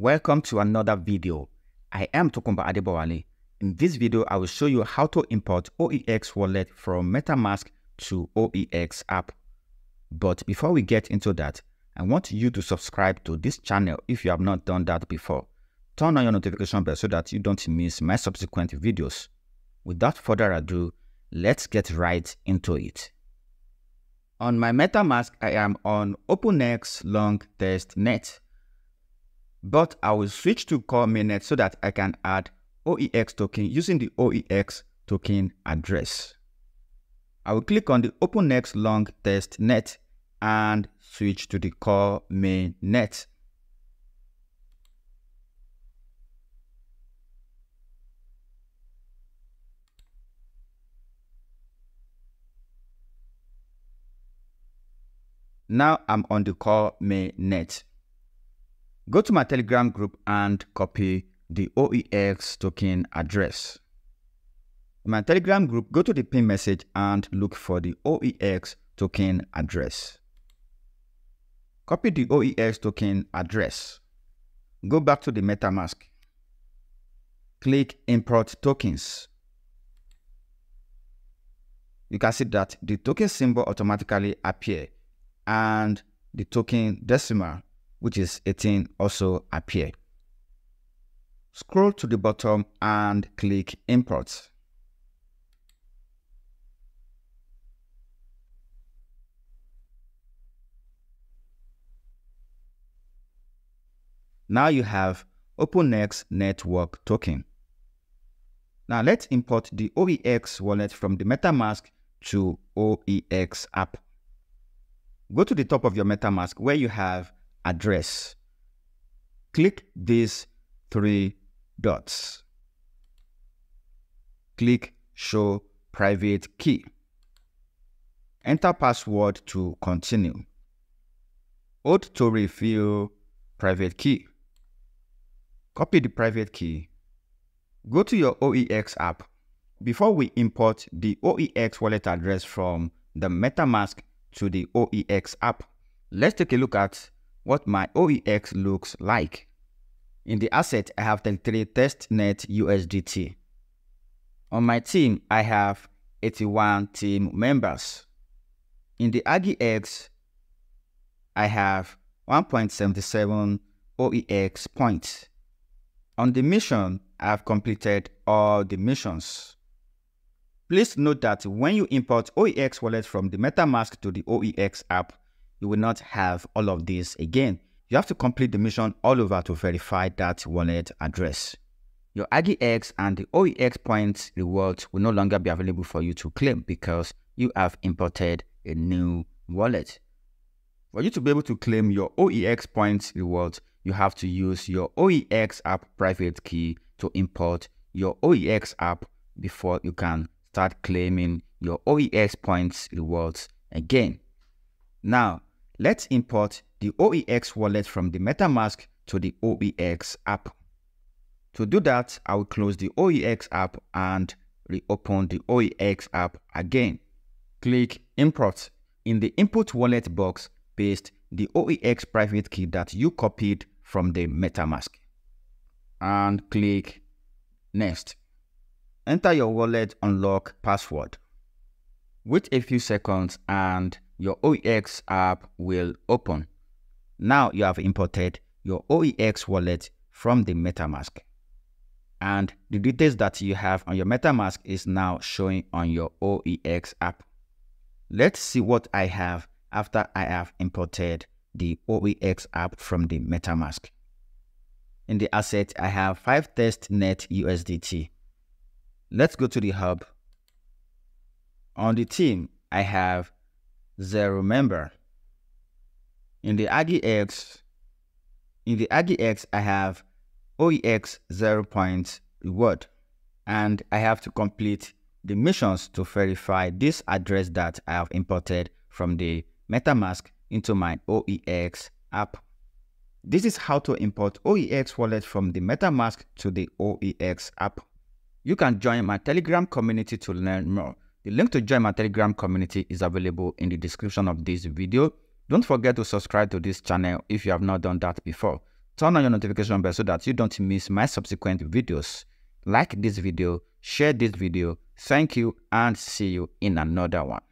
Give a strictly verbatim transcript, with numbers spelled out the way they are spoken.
Welcome to another video. I am Tokunbo Adebowale. In this video, I will show you how to import O E X wallet from MetaMask to O E X app. But before we get into that, I want you to subscribe to this channel if you have not done that before. Turn on your notification bell so that you don't miss my subsequent videos. Without further ado, let's get right into it. On my MetaMask, I am on OpenX Long Test Net. But I will switch to Core Mainnet so that I can add O E X token using the O E X token address. I will click on the OpenX Long Test Net and switch to the Core Mainnet. Now I'm on the Core Mainnet. Go to my Telegram group and copy the O E X token address. In my Telegram group, go to the pin message and look for the O E X token address. Copy the O E X token address. Go back to the MetaMask. Click Import Tokens. You can see that the token symbol automatically appears and the token decimal, which is eighteen, also appear. Scroll to the bottom and click Import. Now you have OpenX Network token. Now let's import the O E X wallet from the MetaMask to O E X app. Go to the top of your MetaMask where you have address. Click these three dots. Click Show Private Key. Enter password to continue. Hold to reveal private key. Copy the private key. Go to your O E X app. Before we import the O E X wallet address from the MetaMask to the O E X app, let's take a look at what my O E X looks like. In the asset, I have thirty-three testnet U S D T. On my team, I have eighty-one team members. In the AgiX, I have one point seven seven O E X points. On the mission, I have completed all the missions. Please note that when you import O E X wallet from the MetaMask to the O E X app, you will not have all of this again. You have to complete the mission all over to verify that wallet address. Your AgiX and the O E X points rewards will no longer be available for you to claim because you have imported a new wallet. For you to be able to claim your O E X points rewards, you have to use your O E X app private key to import your O E X app before you can start claiming your O E X points rewards again. Now, let's import the O E X wallet from the MetaMask to the O E X app. To do that, I will close the O E X app and reopen the O E X app again. Click Import. In the Input Wallet box, paste the O E X private key that you copied from the MetaMask and click Next. Enter your wallet unlock password. Wait a few seconds and your O E X app will open. Now you have imported your O E X wallet from the MetaMask, and the details that you have on your MetaMask is now showing on your O E X app. Let's see what I have after I have imported the O E X app from the MetaMask. In the asset, I have five testnet U S D T. Let's go to the hub. On the team, I have zero member. In the AgiX, in the AgiX, I have O E X zero points reward, and I have to complete the missions to verify this address that I have imported from the MetaMask into my O E X app. This is how to import O E X wallet from the MetaMask to the O E X app. You can join my Telegram community to learn more. The link to join my Telegram community is available in the description of this video. Don't forget to subscribe to this channel if you have not done that before. Turn on your notification bell so that you don't miss my subsequent videos. Like this video, share this video. Thank you and see you in another one.